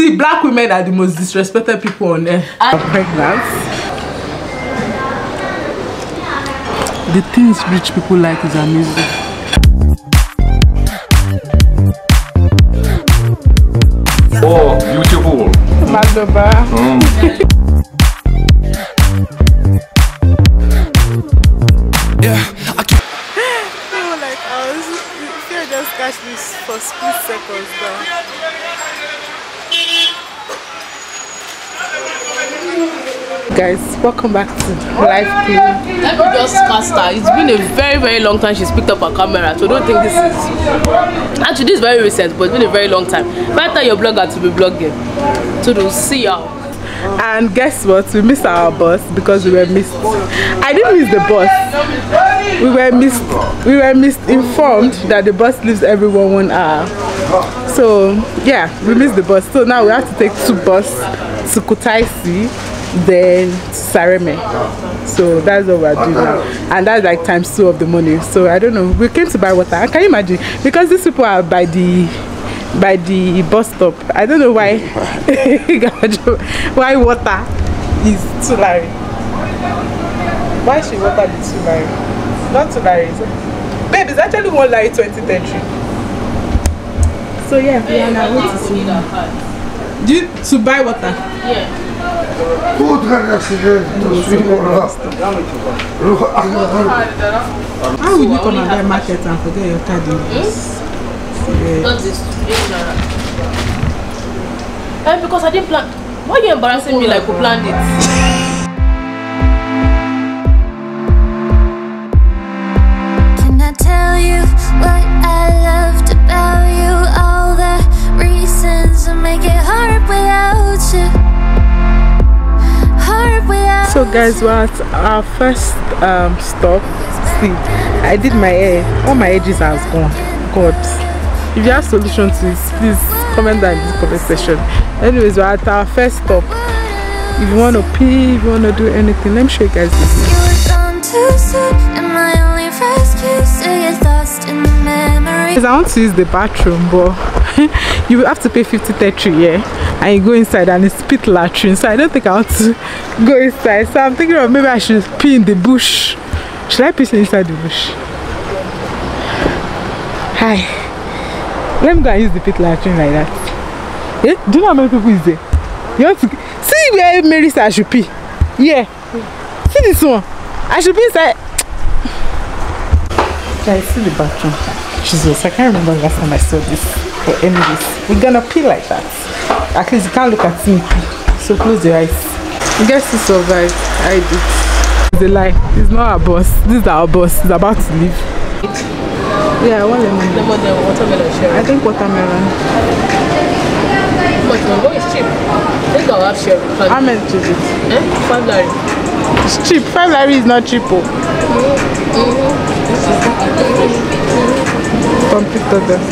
see, black women are the most disrespected people on earth. I'm pregnant. The things rich people like is amazing. Oh, beautiful. Madaba. Yeah. No, like I was fear just catch this for split seconds though. Guys, welcome back to Life King. Let me just master. It's been a very long time she's picked up her camera, so don't think this is actually this is very recent, but it's been a very long time. Better your blogger to be blogging. So we'll see y'all. And guess what? We missed our bus because we were missed. I didn't miss the bus. We were informed that the bus leaves every 1 hour. So yeah, we missed the bus. So now we have to take 2 buses to Kutaisi, then Sairme. So that's what we're doing now, and that's like times 2 of the money. So I don't know, we came to buy water. I can imagine, because these people are by the bus stop. I don't know why why water is Tulare. Why should water be Tulare? Not Tulare, is it? Babe, it's actually 1 Lari 2030. So yeah, we are now going to see to buy water. Yeah. How will you come and buy market and forget your card? Yeah. Because I didn't plan. Why are you embarrassing me like we planned it? Can I tell you what I loved about you? All the reasons that make it hard without you. So guys, we're at our first stop. See, I did my hair. All my edges are gone. God, if you have solutions to this, please comment down in this comment section. Anyways, we're at our first stop. If you want to pee, if you want to do anything, let me show you guys this. Because I want to use the bathroom, but you have to pay 50 tetri, yeah? And you go inside and it's pit latrine, so I don't think I want to go inside. So I'm thinking of maybe I should pee in the bush. Should I pee inside the bush? Hi. Let me go and use the pit latrine like that. Eh? Do you know how many people is there? You want to see where Mary said I should pee? Yeah. See this one. I should pee inside. Guys, see the bathroom. Jesus, I can't remember the last time I saw this. But anyways, we're gonna pee like that. At least you can't look at me. So close your eyes. I guess you survived. I did. It's a lie. It's not our boss. This is our boss. He's about to leave. Yeah, one lemon. No more than watermelon sherry. I think watermelon. Watermelon is cheap. I think I'll have sherry. How much is it? Eh? 5 Lari. It's cheap. 5 Lari is not cheap. Oh. Computer there.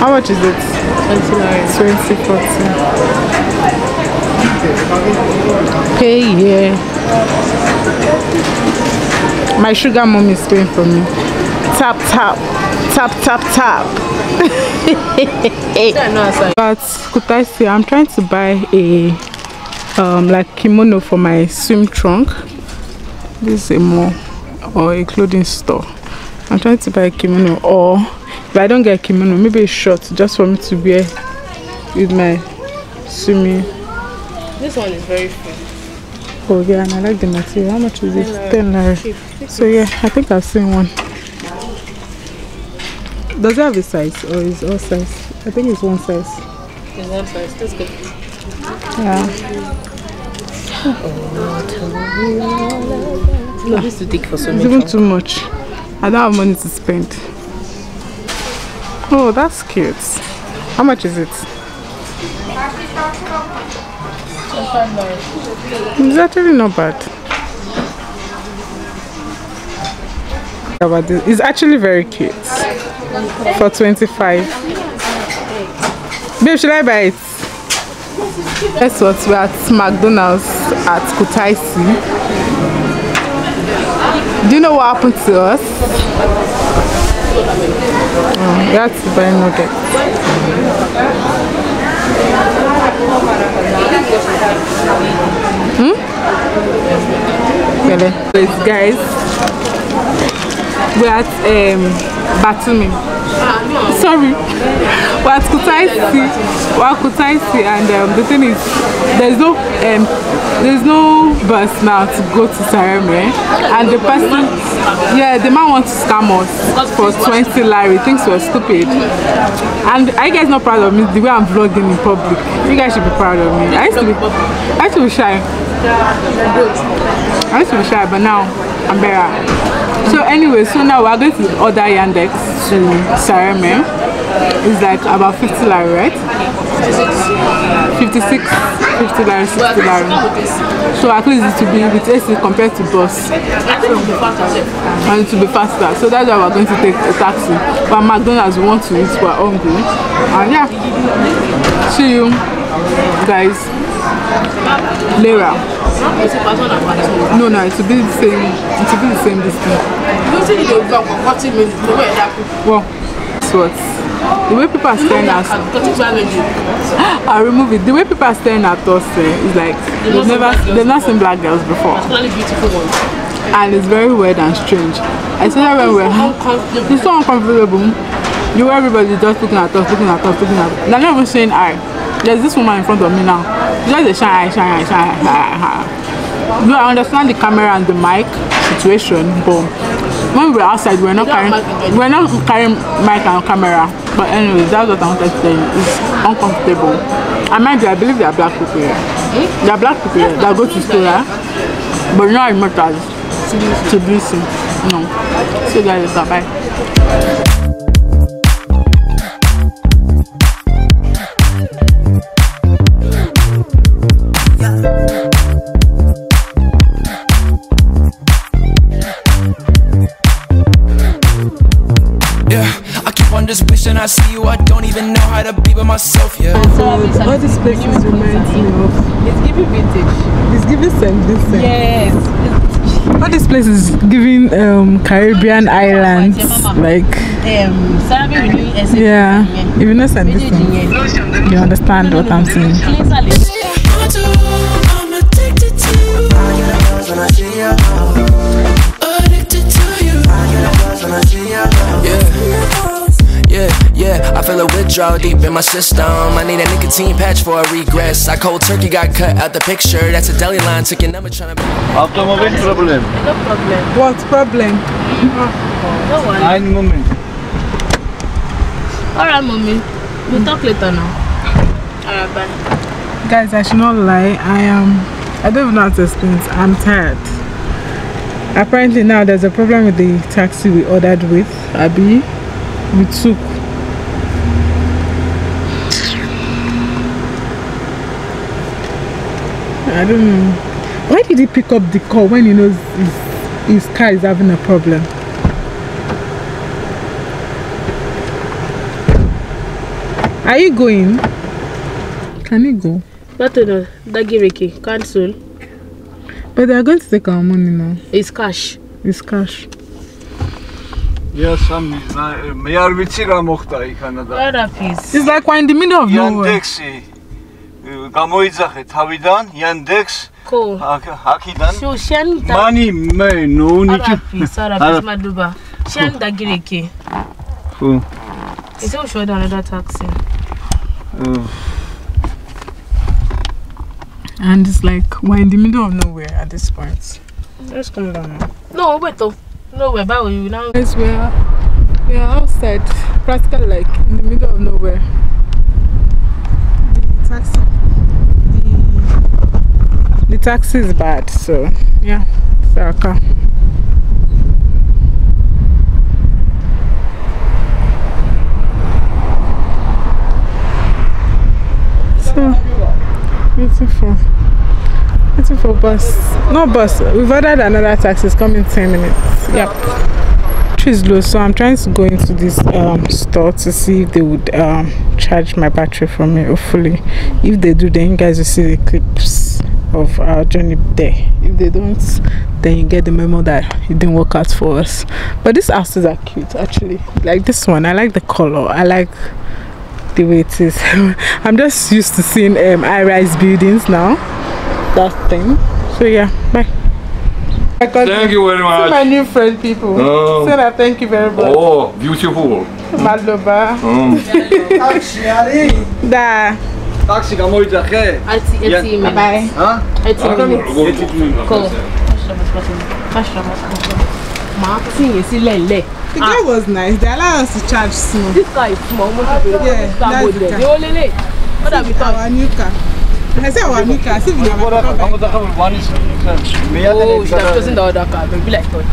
How much is it? 2014. Hey, yeah. My sugar mom is paying for me. Tap, tap, tap, tap, tap. But Kutaisi, I'm trying to buy a like kimono for my swim trunk. This is a mall or a clothing store. I'm trying to buy a kimono, or if I don't get a kimono, maybe a short just for me to wear with my swimming. This one is very fun. Oh yeah, and I like the material. How much is it? 10 Lari. So yeah, I think I've seen one. Does it have a size or is all size? I think it's one size. It's one size. That's good. Yeah. No, this is too thick for swimming. It's even too much. I don't have money to spend. Oh, that's cute. How much is it? It's actually not bad. It's actually very cute. For 25. Babe, should I buy it? Guess what? We're at McDonald's at Kutaisi. Do you know what happened to us? That's very nuggets. here. Guys, we're at Batumi. Sorry, we're at Kutaisi. We're at Kutaisi, and the thing is, there's no bus now to go to Sairme, and the person, yeah, the man wants to scam us for 20 lari. Thinks we're stupid. And are you guys not proud of me? The way I'm vlogging in public, you guys should be proud of me. I used to be shy. I used to be shy, but now I'm better. So anyway, so now we're going to order Yandex to Sairme. It's like about 50 lari, right? 56. 50 lari, 60 lari. So at least it will be with AC compared to bus. And it will be faster. So that's why we're going to take a taxi. But McDonald's, we want to eat, we're hungry. And yeah, see you guys later. No, it will be the same. It will be the same distance. Well, that's what. The way people are staring at us, I'll remove it. The way people are staring at us is like they've not seen black girls before. Beautiful ones. And it's very weird and strange. I said that when we're it's so uncomfortable. You everybody just looking at us. They're not even saying hi. There's this woman in front of me now. She's just shy. No, I understand the camera and the mic situation, but when we were outside, we're not carrying mic and camera. But anyway, that's what I wanted to say. It's uncomfortable. And mind you, I believe there are black people here. There are black people here that go to school, but not as much as to do so. No. So guys, bye. Just wishing I see you. I don't even know how to be by myself. Yeah. All these places reminds me of. It's giving vintage. It's giving sand. Yes. All these places giving Caribbean islands, like. Yeah. If you know sand, you understand what I'm saying. I'm addicted to you. Yeah, I feel a withdrawal deep in my system. I need a nicotine patch for a regress. I cold turkey got cut out the picture. That's a deli line, took your number trying to. Automobile problem. No problem. What problem? No one. I'm mommy. Alright, mommy. We'll talk later now. Alright, bye. Guys, I should not lie. I don't even know how to explain it. I'm tired. Apparently now there's a problem with the taxi we ordered with Abby. We took. I don't know. Why did he pick up the call when he knows his car is having a problem? Are you going? Can you go? Not no. Dagi Ricky, cancel. But they are going to take our money now. It's cash. It's cash. Yes, I'm it's like we're in the middle of nowhere. Yandex. Yandex. Cool. Hakidan. Money, man, no need to. Maduba. Shan Dagiriki. Cool. It's all short another taxi. And it's like we're in the middle of nowhere at this point. Let's come down now. No, wait though. Nowhere, but we now. Guys, we are outside, practically like in the middle of nowhere. The taxi is bad, so yeah, it's our car. So beautiful bus. No bus. We've ordered another taxi. It's coming in 10 minutes. Yep. Tree's low, so I'm trying to go into this store to see if they would charge my battery for me. Hopefully, if they do, then you guys will see the clips of our journey there. If they don't, then you get the memo that it didn't work out for us. But these houses are cute, actually. Like this one, I like the color. I like the way it is. I'm just used to seeing high-rise buildings now. That thing. So yeah, bye. Thank you very much. See my new friend, people. Sarah, thank you very much. Oh, beautiful. Maloba. Da. Taxi, come on, Jackie. I see. Bye. Huh? I see. The guy was nice. They allowed us to charge soon. This guy is small. Yeah, that's the car. This is our new car. I said our new car. I said we have another car. Oh, you have chosen the other car. Don't be like that.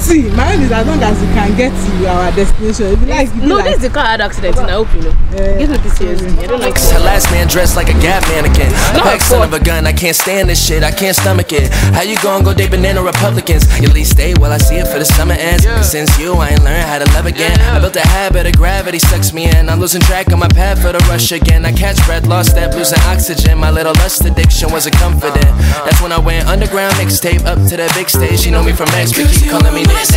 See, my own is as long as you can get to our destination. Like, no, like, this is the car I had accident in. I hope you know. Give me this seriously. I don't like that. Last man dressed like a god mannequin. Back son of a gun. I can't stand this shit. I can't stomach it. How you gonna go date banana Republicans? At least stay while I see it for the summer ends. Yeah. Since you, I ain't learned how to love again. Yeah. I built a habit of gravity sucks me in. I'm losing track of my path for the rush again. I catch breath, lost that, losing oxygen. My little lust addiction wasn't comforting. That's when I went underground mixtape up to the big stage. You know me from Max, but keep calling me this. Hi,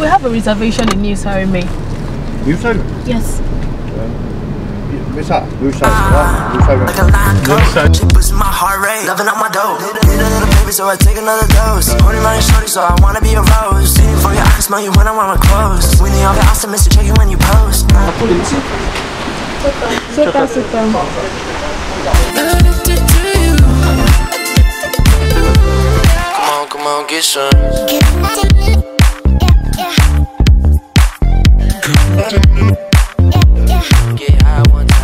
we have a reservation in New Sairme. New Sairme? Yes. She puts my heart rate, loving up my dough. Need a little baby, so I take another dose. Only money shorty, so I wanna be a rose. See for your eyes, smell you when I wear my clothes. When you're awesome, Mr. Check you when you post. Come on, get some. Get high one time.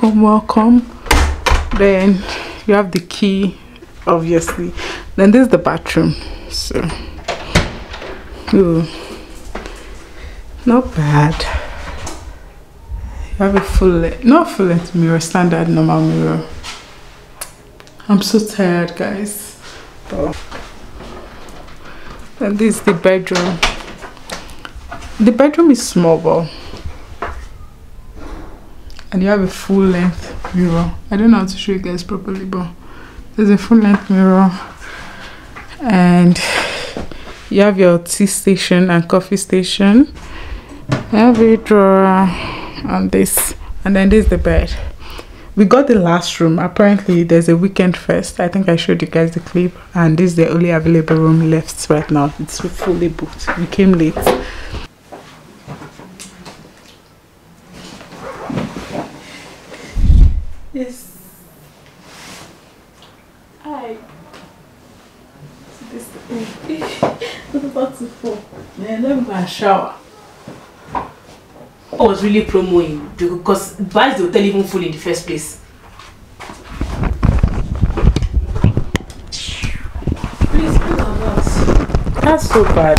Welcome. Then you have the key, obviously. Then this is the bathroom. So, ooh, not bad. You have a full length mirror, standard normal mirror. I'm so tired, guys. And this is the bedroom. The bedroom is small, but. And you have a full length mirror. I don't know how to show you guys properly, but there's a full length mirror, and you have your tea station and coffee station. You have a drawer on this, and then this is the bed. We got the last room. Apparently there's a weekend fest. I think I showed you guys the clip, and this is the only available room left right now. It's fully booked. We came late. Yes. Hi. This About to fall. Let me go and shower. I was really promoting because buys the hotel even full in the first place. Please, what about? That's so bad.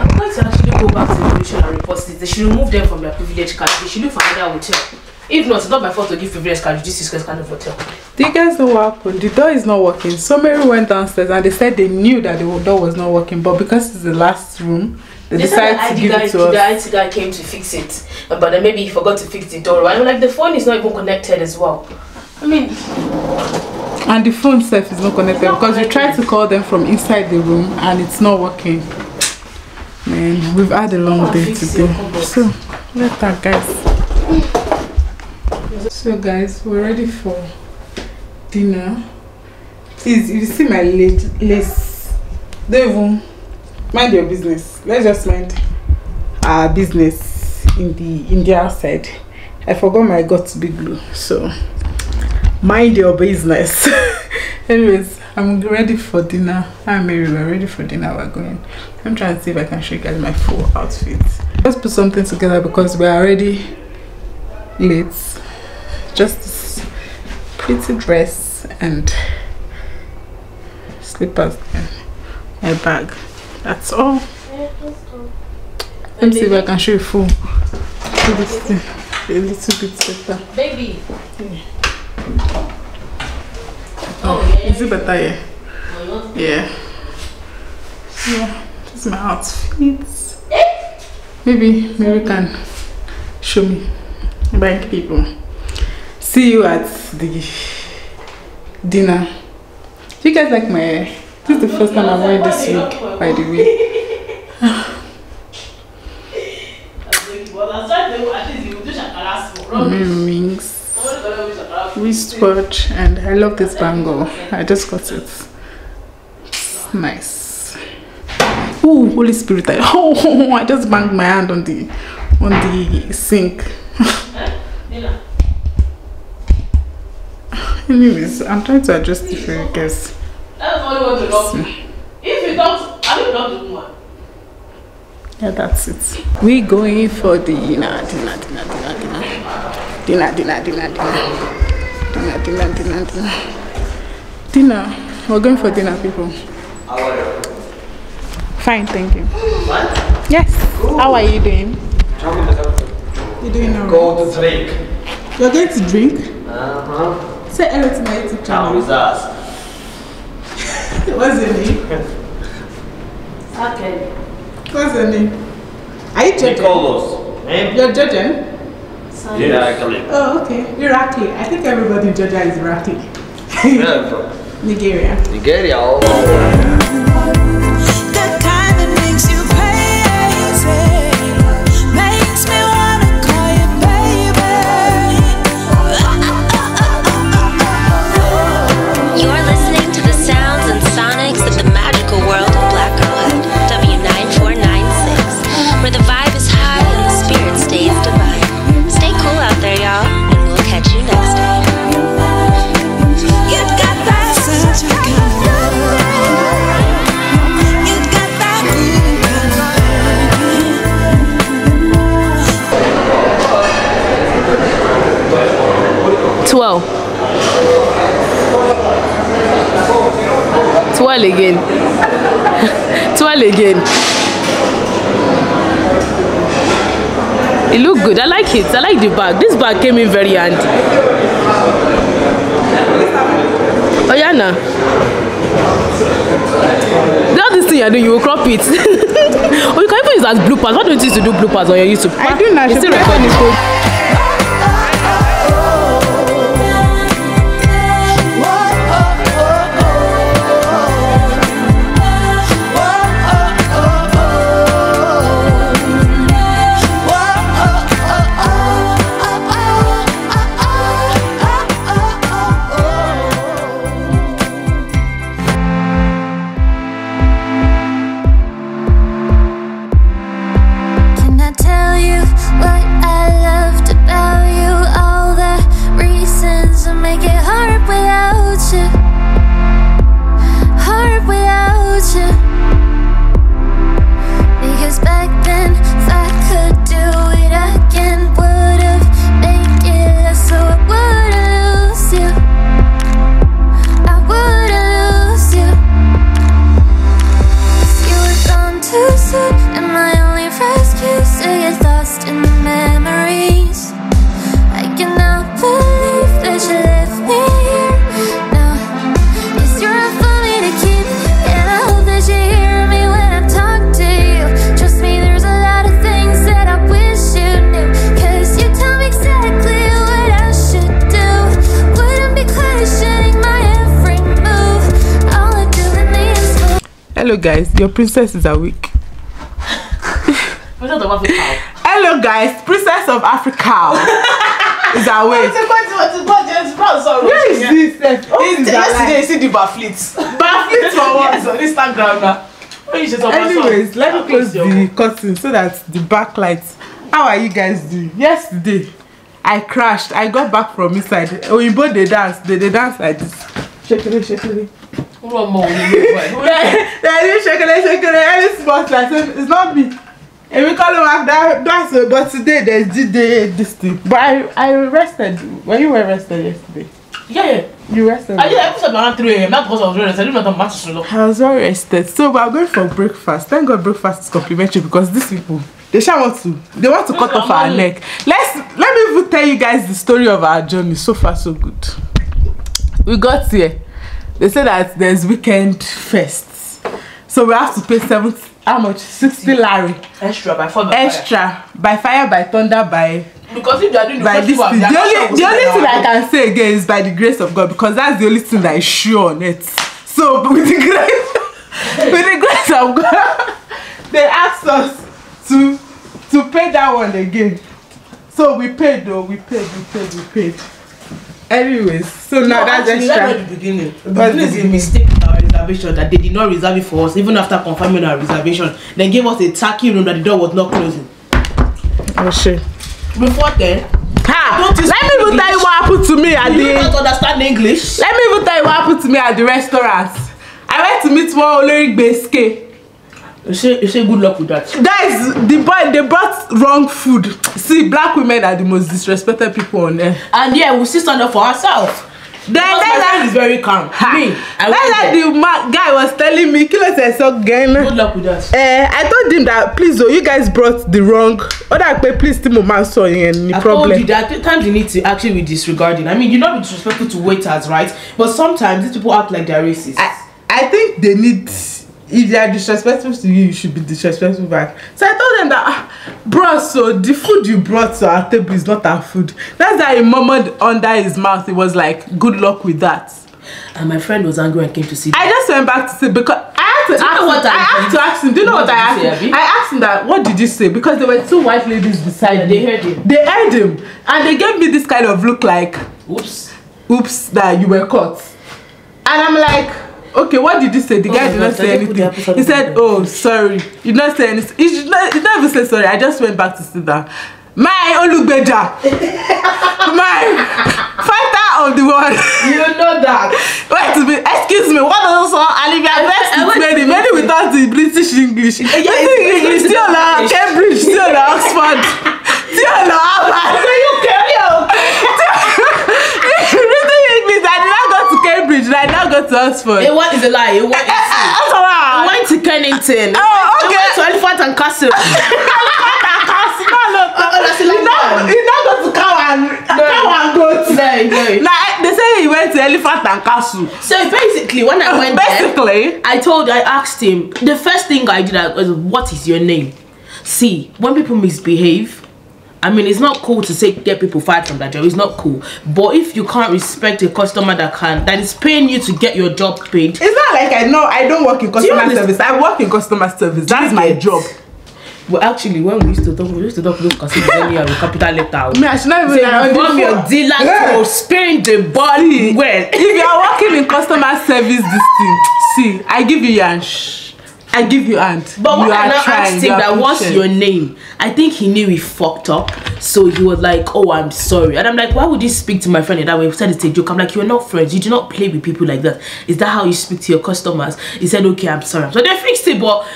I'm going to actually go back to the commission and report this. They should remove them from their privileged card. They should look for another hotel. If not, it's not my fault to give privileged card. This is kind of hotel. You guys know what happened? The door is not working. Somebody went downstairs and they said they knew that the door was not working, but because it's the last room, they decided to give it to us. The IT guy came to fix it, but then maybe he forgot to fix the door. I'm like, the phone is not even connected as well. I mean... And the phone itself is not connected because we tried to call them from inside the room and it's not working. Man, we've had a long day to go. So, let that, guys. So guys, we're ready for dinner. Please, if you see my lace, don't even mind your business. Let's just mind our business in the outside. I forgot my God's big glue, so mind your business. Anyways, I'm ready for dinner. I'm Mary, we're ready for dinner. We're going. I'm trying to see if I can show you guys my full outfit. Let's put something together because we're already late. Just this pretty dress and slippers and my bag. That's all. Let me see if I can show you full. A little bit better. Baby. Yeah. Oh, is it better? Yeah. Yeah. Yeah. This is my outfit. Maybe Mary can show me. Bye, people. See you at the dinner. Do you guys like my hair? This is the first time I'm wearing this wig, by the way. Rings, wristwatch, and I love this bangle. I just got it. It's nice. Oh, Holy Spirit! Oh, I just banged my hand on the sink. Anyways, I'm trying to adjust the focus. That's only what you love. If you don't, I don't love the woman. Yeah, that's it. We're going for the dinner. We're going for dinner, people. How are you? Fine, thank you. What? Yes. Cool. How are you doing? You're doing alright. Go to drink. You're going to drink? Uh-huh. Say hello to my YouTube channel. How is that? What's your name? Okay. What's your name? Are you Georgian? Nicholas. Eh? You're Georgian? Yeah, actually. Oh, okay. You're Iraqi. I think everybody in Georgia is Iraqi. Where are you from? Nigeria. Nigeria? Oh. That kind that makes you crazy. Makes me wanna call you baby. You're listening to the sounds and sonics of the magical world of Black Girlhood, W9496, where the vibe is high and the spirit stays divine. Stay cool out there, y'all, and we'll catch you next time. You got that 12 again. 12 again. It looked good. I like it. I like the bag. This bag came in very handy. Oh, Yana. Now this thing you do, you will crop it. Oh, you can even use as bloopers. What do you use to do bloopers on your YouTube? I do not. It's still recording. What I love to Hello guys, your princess is awake. Hello guys, princess of Africa is awake. Where is this? Yesterday you see the bafflits. Bafflits for what? On Instagram now. Anyways, let me close the curtain so that the backlight. How are you guys doing? Yesterday, I crashed. I got back from inside. Oyinbo dey dance. They dance like this. Shekere, shekere. One more. They shekere, shekere. Any sport like it's not me. And we call them like that. That's it. But today they did this thing. But I rested. When you were rested yesterday. Yeah. You rested. I was around 3 a.m. Not because I was very rested. I was very rested. So we are going for breakfast. Thank God breakfast is complimentary because these people. They want to cut off our neck. Let me even tell you guys the story of our journey. So far, so good. We got here. They said that there's weekend fest, so we have to pay 70. How much? 60 lari. Extra by fire by thunder. Because if you are doing the only thing I can say again is by the grace of God, because that's the only thing that is sure on it. So with the grace of God, they asked us to pay that one again. So we paid. Anyways, so now that's extra. The beginning is a mistake in our reservation that they did not reserve it for us, even after confirming our reservation. They gave us a tacky room that the door was not closing. Oh shit. Before then, let me even tell you what happened to me at the restaurant. I went to meet one Olori Beske. You say good luck with that. Guys, they brought wrong food. See, black women are the most disrespected people on earth. And yeah, we still stand up for ourselves. That is very calm. The guy was telling me, "Kilo says so again." Good luck with that. I told him that please, you guys brought the wrong. Please, Timo Mansoy and the problem. I told you that sometimes you need to actually be disregarding. I mean, you're not disrespectful to waiters, right? But sometimes these people act like they're racist. I think they need. If they are disrespectful to you, you should be disrespectful back. So I told them that, bro, so the food you brought to our table is not our food. That's how he murmured under his mouth. It was like, good luck with that. And my friend was angry and came to see me. I just went back to say, because I had to ask him. Do you know what I asked him? I asked him that, what did you say? Because there were two white ladies beside me. They heard him. And they gave me this kind of look like, oops, that you were caught. And I'm like, okay, what did you say? The guy did not say anything. He said, oh, sorry. You did not say anything. He did not even say sorry. I just went back to see that. My Olugbeja. My fighter of the world. You know that. Wait, excuse me. What also? Olivia West many. Many without the British English. English. Still Cambridge. Still Oxford. Still Harvard. You carry on. I now go to Oxford. What is a lie? What is a lie? Went to Kennington. Oh, okay. Went to Elephant and Castle. No. He now go to Cowan Goat. No. They say he went to Elephant and Castle. So basically, when I went there, I asked him. The first thing I did was, "What is your name?" See, when people misbehave. I mean, it's not cool to say get people fired from that job. It's not cool. But if you can't respect a customer that is paying you to get your job paid, it's not like I don't work in customer service. I work in customer service. That's my job. Well, actually, when we used to talk to those customers earlier with capital letter. I should not even inform your dealer for spaying the body. Well, if you are working in customer service, this thing. See, I give you yansh. I give you aunt. But when I asked him that, what's your name? I think he knew he fucked up. So he was like, oh, I'm sorry. And I'm like, why would you speak to my friend in that way? He said it's a joke. I'm like, you're not friends. You do not play with people like that. Is that how you speak to your customers? He said, okay, I'm sorry. So they fixed it, but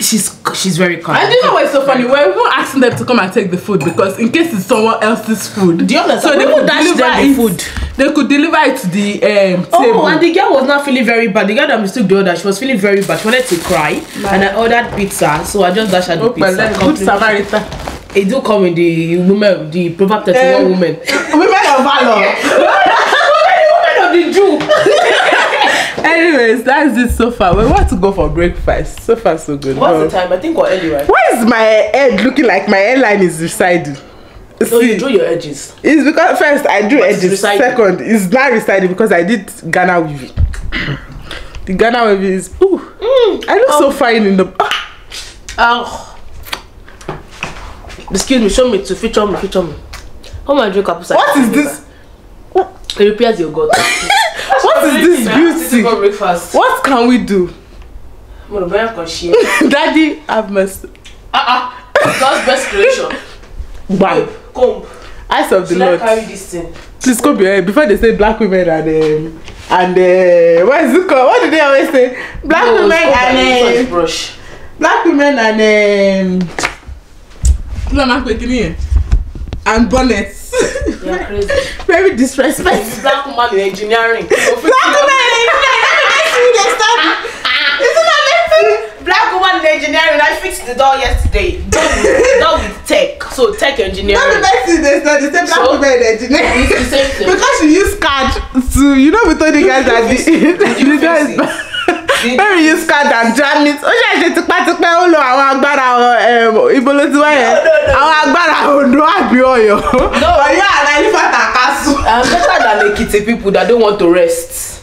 she's very calm. And you know what's so funny? We're even asking them to come and take the food because in case it's someone else's food. The other so they could deliver the food. They could deliver it to the table. Oh, and the girl was not feeling very bad. The girl that mistook the order, she was feeling very bad. She wanted to cry. Nice. And I ordered pizza, so I just dashed at the pizza. Good Samaritan. It do come in the woman, the Proverb 31 woman. Women of valor. Women of the Jew. Anyways, that's it so far. We want to go for breakfast. So far, so good. What's the time? I think we're early, right? Why is my head looking like my hairline is residing? No, you drew your edges. It's because first I drew edges. Second, it's not residing because I did Ghana weave. The Ghana weave is ooh. I look so fine in the. Oh. Excuse me, show me to feature me. How my drink up? What is this? It repairs your gut. What is this beauty? What can we do? Daddy, have mercy. God's best creation. Bam. Comb. Eyes of the Lord. Carry this thing. Please comb your hair before they say black women and what is it called? What do they always say? Black women and brush. Black women and bonnets. You're crazy. Very disrespectful. Black woman in engineering. Black woman in engineering, I fixed the door yesterday. Not with tech, so tech engineering. Not the best thing, there's not the same black woman in engineering. It's the same thing. Because she used card to, you know, we told the guys that the door is bad. Very used card and jam it. Oh, yeah, I took my Olo, our Agbara, Ibolotuaya, our Agbara, Ondo, Abioyo. No, but you are like Fatakasu. I'm better than the Ekiti people that don't want to rest.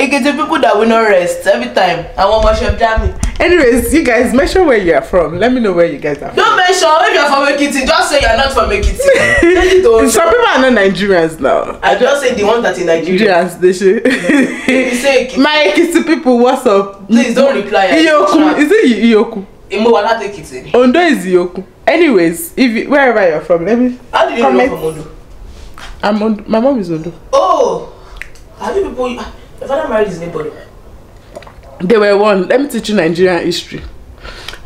It's people that will not rest every time. I want my chef jamming. Anyways, you guys, mention where you are from. Let me know where you guys are from. Don't mention if you are from Ekiti. Just say you are not from Ekiti. Some people are not Nigerians now. I just say the ones that are Nigerians. They should. If you say Ekiti. My Ekiti people, what's up? Please don't reply. Iyoku. Is it Iyoku? Ondo is Iyoku. Anyways, if you, wherever you're from, let me. How did you know from Ondo? I'm Ondo. My mom is Ondo. Oh, have you people? My father married his neighbor. They were one. Let me teach you Nigerian history.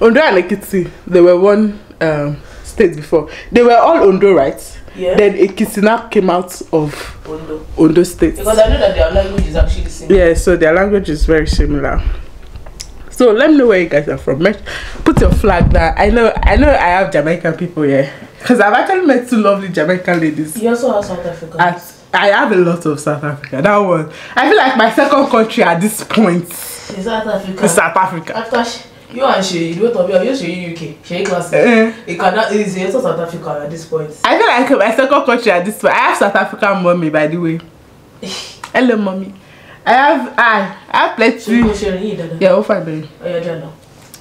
Ondo and Ekiti, they were one state before. They were all Ondo, right? Yeah. Then Ekiti now came out of Ondo state. Because I know that their language is actually similar. Yeah, so their language is very similar. So let me know where you guys are from. Put your flag down. I know I have Jamaican people here. Because I've actually met two lovely Jamaican ladies. You also have South Africa. I have a lot of South Africa. That one. I feel like my second country at this point is South Africa. After you and she, both of you, she UK. She class. It's South Africa at this point. I feel like my second country at this point. I have South African mommy, by the way. Hello, mommy. I have plenty. Yeah, we'll find them. Oh,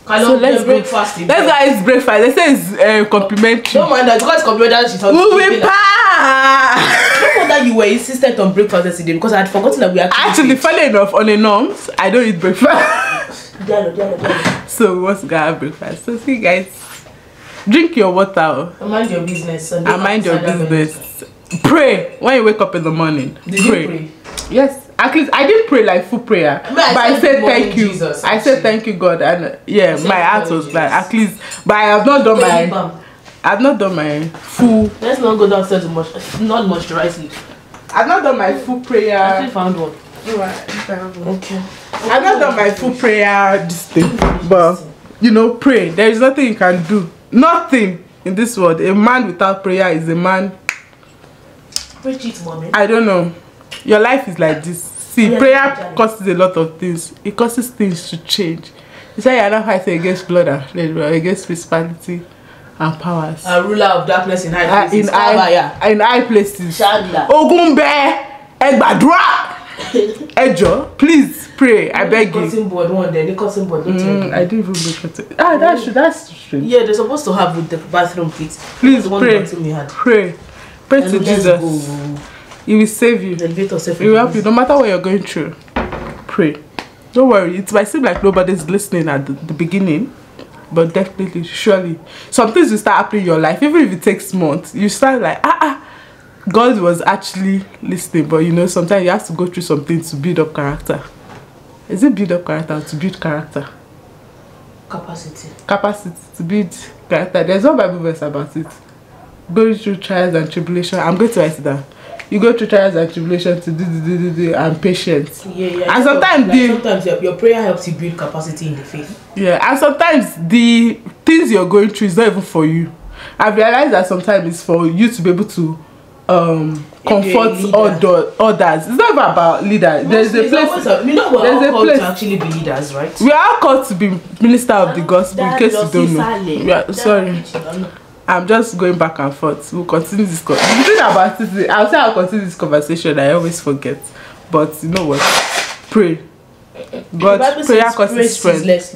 yeah, so let's break fasting. Let's go. It's breakfast. They say it's complimentary. Don't mind that because complimentary. Moving past. No wonder you were insistent on breakfast yesterday because I had forgotten that we actually funny enough, on a norms, I don't eat breakfast. So what's gonna have breakfast? So see, guys, drink your water. Mind your business. And mind your business. Pray when you wake up in the morning. Did you pray? Yes. At least I didn't pray like full prayer, but I said thank you. Jesus, I said thank you, God, and yeah, my heart was bad. At least, but I have not done my, full. Let's not go downstairs much. Not moisturizing. I've not done my full prayer. I still found one. Okay. I've not done my full prayer this thing, but you know, pray. There is nothing you can do. Nothing in this world. A man without prayer is a man. I don't know. Your life is like this. See, prayer causes a lot of things. It causes things to change. It's why you are not fighting against blood and flesh, against principality and powers. A ruler of darkness in high places. In high places. Ogunbe, Egbadra, Ejo. Please pray. I beg you. Cutting board one day. Cutting board. I didn't even look at it. Ah, that's strange. Yeah, they're supposed to have with the bathroom kit. Please pray. Pray to Jesus. He will save you. He will help you no matter what you're going through. Pray. Don't worry. It might seem like nobody's listening at the beginning, but definitely, surely, some things will start happening in your life. Even if it takes months, you start like, God was actually listening. But you know, sometimes you have to go through something to build up character. Is it build up character or to build character? Capacity to build character. There's no Bible verse about it. Going through trials and tribulation. I'm going to write it down. You go through trials and tribulations to do and patience. Yeah. And sometimes your prayer helps you build capacity in the faith. Yeah, and sometimes the things you're going through is not even for you. I've realized that sometimes it's for you to be able to comfort others. It's not about leaders. There's a place. You know, we're all called to actually be leaders, right? We are all called to be minister of the gospel. In case you don't know. Yeah, sorry. I'm just going back and forth. We'll continue this conversation. The thing about it, I'll say I'll continue this conversation. I always forget. But you know what? Pray. God, prayer causes strength.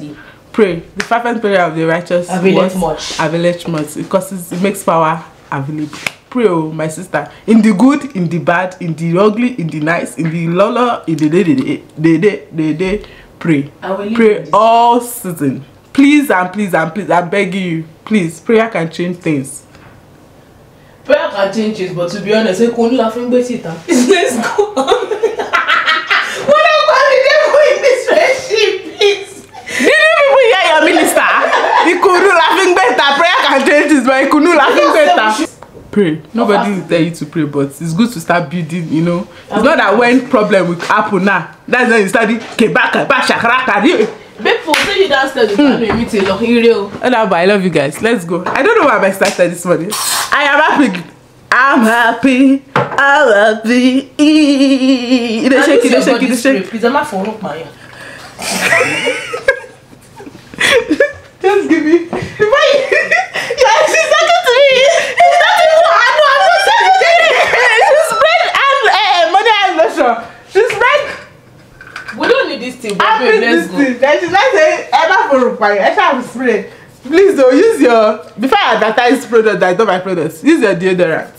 Pray. The fervent prayer of the righteous availeth much. Availeth much. It makes power available. Pray, oh, my sister. In the good, in the bad, in the ugly, in the nice, in the lolo, in the day. Pray. Pray all season. Please and please and please, I beg you, please, prayer can change things. Prayer can change things, but to be honest, I couldn't laugh in it. Let's go. What about the devil in this relationship, please? Did you people hear your minister? He couldn't laughing better. Prayer can change things, but he couldn't laughing better. Pray. Nobody will tell you to pray, but it's good to start building, you know. It's not that when problem will happen now. That's when you study Kebaka, Shakaraka. People say you don't start the family meeting, real. Oh no, but I love you guys. Let's go. I don't know why I started this morning. I am happy. I'm happy. I'm happy. They shake it. Please, I'm not for look, Maya. Just give me. Why? You're actually talking to me. It's not even. I'm not saying it. She's spread and money and lotion. She's spread. We don't need this thing. I mean, let's go. Thing. She's not saying ever for required. I shall spray. Please don't use your. Before I advertise product, I don't buy products. Use your deodorant.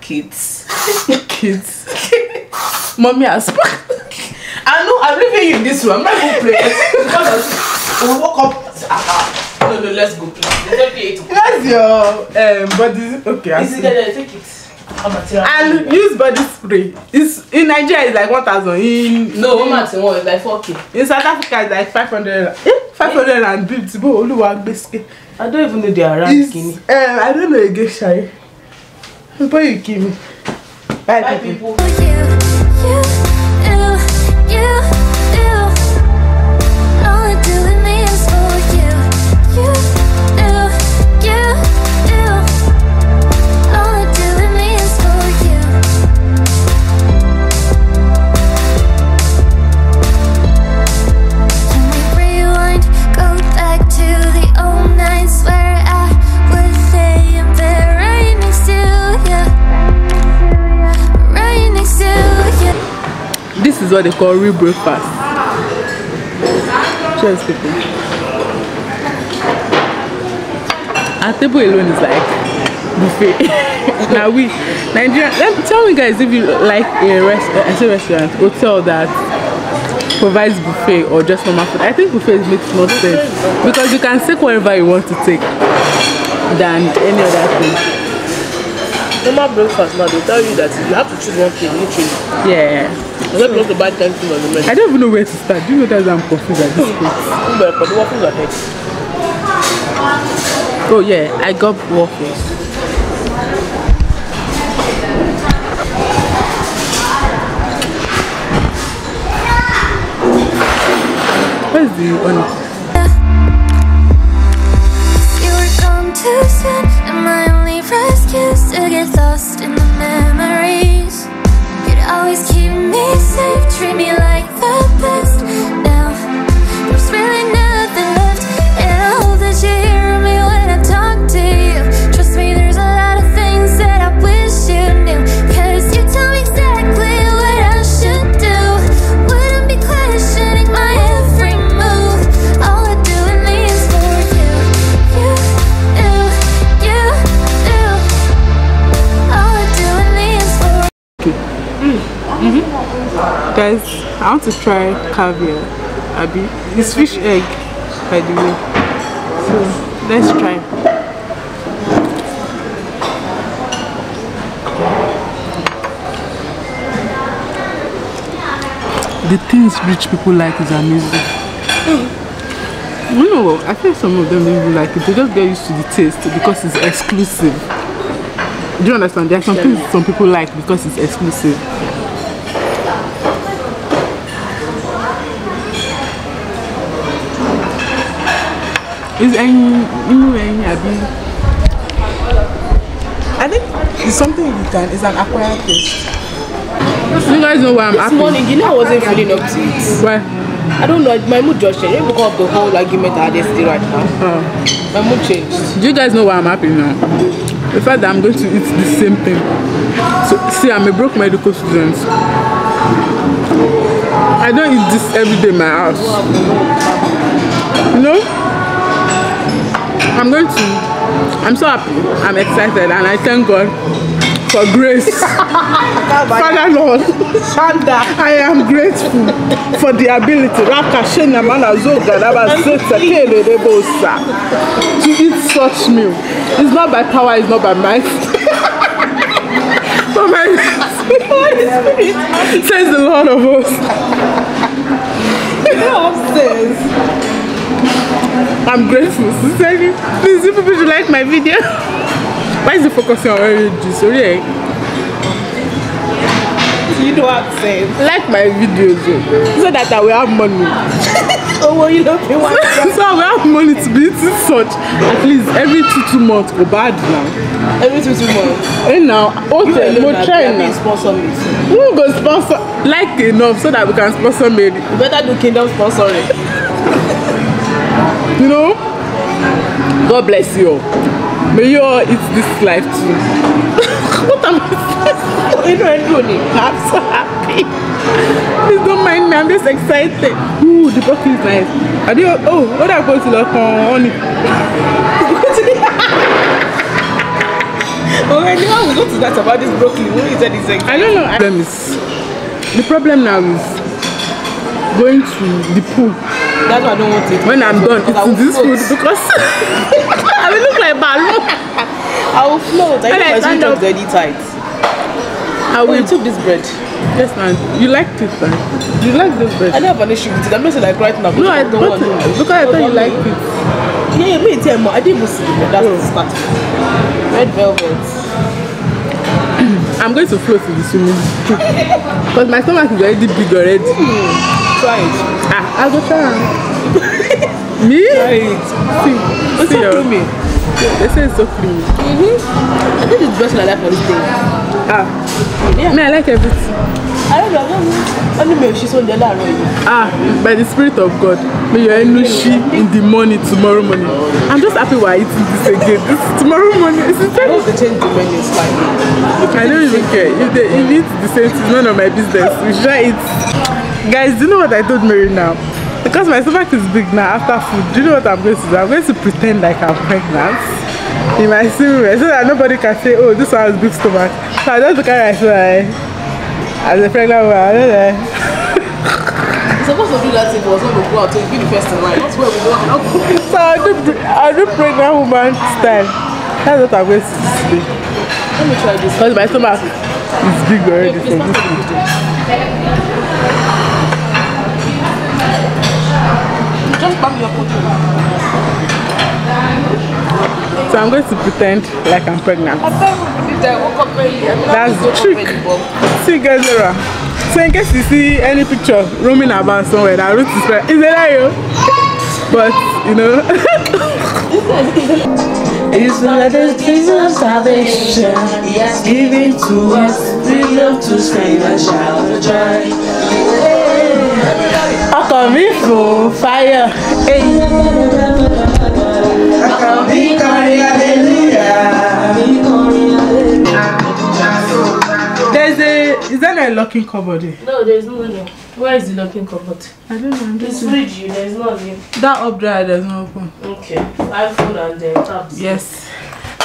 Kids. Kids. Mommy has spoken. I know. I'm leaving you in this room. I'm not going to play. We'll walk up. No, let's go play. That's your body. Okay, I see. Take it. And use body spray. It's in Nigeria it's like 1,000. No, it's like 4K. In South Africa it's like 500. 500 and bibs. I don't even know they are around Guinea. I don't know again, Shari. But you kill me. Bye people. This is what they call real breakfast. Cheers, people. Our table alone is like buffet. Now we Nigerian. Tell me, guys, if you like a restaurant, hotel that provides buffet or just normal food. I think buffet makes more sense because you can take whatever you want to take than any other thing. Normal breakfast now, they tell you that you have to choose one thing, literally. Yeah. You don't have to buy 10 things on the menu. I don't even know where to start. Do you know that I'm confused at this point? But the waffles are here. Oh yeah, I got waffles. Where's the onion? You were gone too soon, and my only rescues to get lost in the memories. You'd always keep me safe, treat me like the best. Now there's really nothing left, and I hope that you hear me when I talk to you. Trust me, there's a lot of things that I wish you knew, cause you tell me exactly what I should do. Wouldn't be questioning my every move. All I do in me is for you. Guys, I want to try caviar. Abi, it's fish egg, by the way. So let's try. The things rich people like is amazing. You know, I think some of them don't even like it. They just get used to the taste because it's exclusive. Do you understand? There are some things some people like because it's exclusive. I think it's something you can. It's an acquired taste. You guys know why I'm happy. This morning, you know, I wasn't feeling up to it. Why? I don't know. My mood just changed. Because of the whole argument I had yesterday right now. My mood changed. Do you guys know why I'm happy now? The fact that I'm going to eat the same thing. So, see, I'm a broke medical student. I don't eat this every day in my house. You know? I'm going to. I'm so happy. I'm excited, and I thank God for grace. Father Lord, I am grateful for the ability to eat such meal. It's not by power, it's not by might. But my spirit says the Lord of hosts. I'm grateful. Sincerely, please, if people should like my video. Why is it focusing on energy? Sorry. You know what I'm saying? Like my videos, so that I will have money. Oh, well, you don't pay one. So I will have money to be eating such. At least every 2 months, go bad now. Every 2 months. And now, okay, we will try and sponsor me. We will go sponsor, like enough, so that we can sponsor me. You better do kingdom sponsoring. You know, God bless you all. May you all eat this life too. What am I saying? You know, I don't need. I'm so happy. Please don't mind me. I'm just excited. Ooh, the box is nice. Are you? Oh, what are you going to look on it? Oh, I know I will go to that about this broccoli. Who is that? Is like I don't know. The problem now is going to the pool. That's why I don't want to eat. When I'm done eating this food, because I will look like balloon. I will float. I think my sweet is tight. I will took this bread. Yes, man. You liked it, man. You like this bread. I don't have an issue with it. I'm not saying like right now. No, I don't want to. Because I thought you liked it. Yeah, me too. I didn't see it, but that's the start. Red velvet. I'm going to float in the swimming pool because my stomach is already big already. Try it. Ah, I'll go try it. Me? Try it. See. It's so creamy. They say it's so creamy. I think it's just like that for this thing. Ah. Yeah. Me, I like everything. I don't know. I don't know. She's on the other road. Ah, by the Spirit of God. May your energy in the morning, tomorrow morning. I'm just happy we're eating this again. This tomorrow morning. It's the same. I hope they change the menu slightly. I don't even care. If they eat the same, it's none of my business. We should eat. Guys, do you know what I told Mary now? Because my stomach is big now after food, do you know what I'm going to do? I'm going to pretend like I'm pregnant in my swimming so that nobody can say, oh, this one has big stomach. So I just look at myself as a pregnant woman. Supposed to do that if it was not to go out, so be the first in line. That's where we go out. So I do pregnant woman style. That's what I'm going to do. Let me try this. Because my stomach is big already. So just pump your potato. So I'm going to pretend like I'm pregnant. That's the trick. See you guys later. So in case you see any picture roaming about somewhere that roots is right, is it like you? But you know, it's not the peace of salvation. He has given to us freedom to save a child of joy. I can be full fire. I can be calling hallelujah. There's a. Is that like a locking cupboard? No, there is no one. Where is the locking cupboard? I don't know. It's fridge, there is nothing. That up there does not open. Okay, iPhone and the tabs. Yes.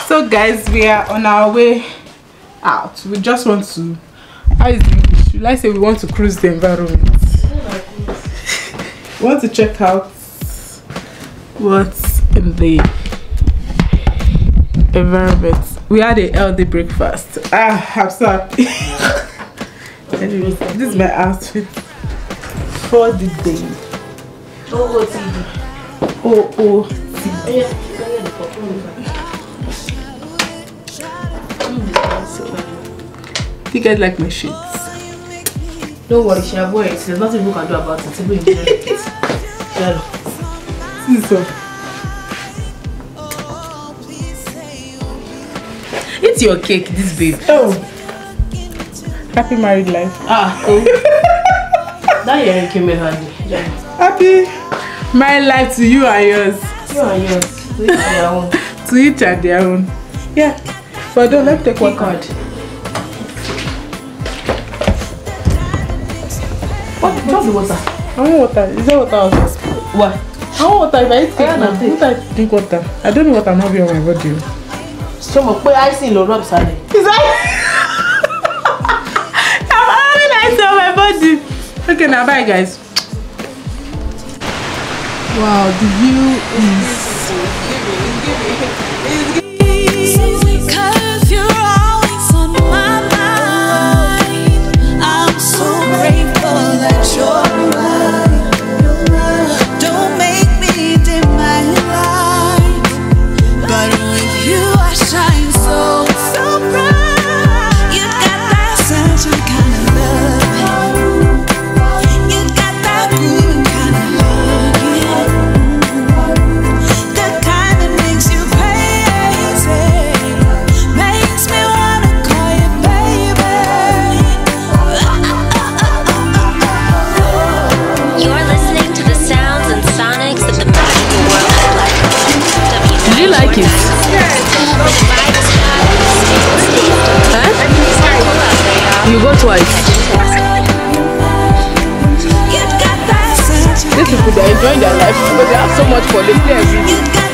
So guys, we are on our way out. We just want to. How is the English? Let's say we want to cruise the environment. We want to check out what's in the environment. We had a healthy breakfast. Ah, I'm so happy. Anyway, this is my outfit for the day. Do you guys like my shades? Don't worry, she have worries. There's nothing you can do about it. It's your cake, this babe. Oh. Happy married life. Ah, cool. That year came in handy. Yeah. Happy married life to you and yours. You and yours. To each their own. To each and their own. Yeah. But don't let take one card. What? Just the water. I want water. Is that water also? What? I want water. If I eat cake now, don't I drink water? I don't know what I'm having on my body. So much icing or rub salad. Is that? I'm having icing on my body. Okay, now bye guys. Wow, the view is. You go twice. These people, they enjoy their life because they have so much for them.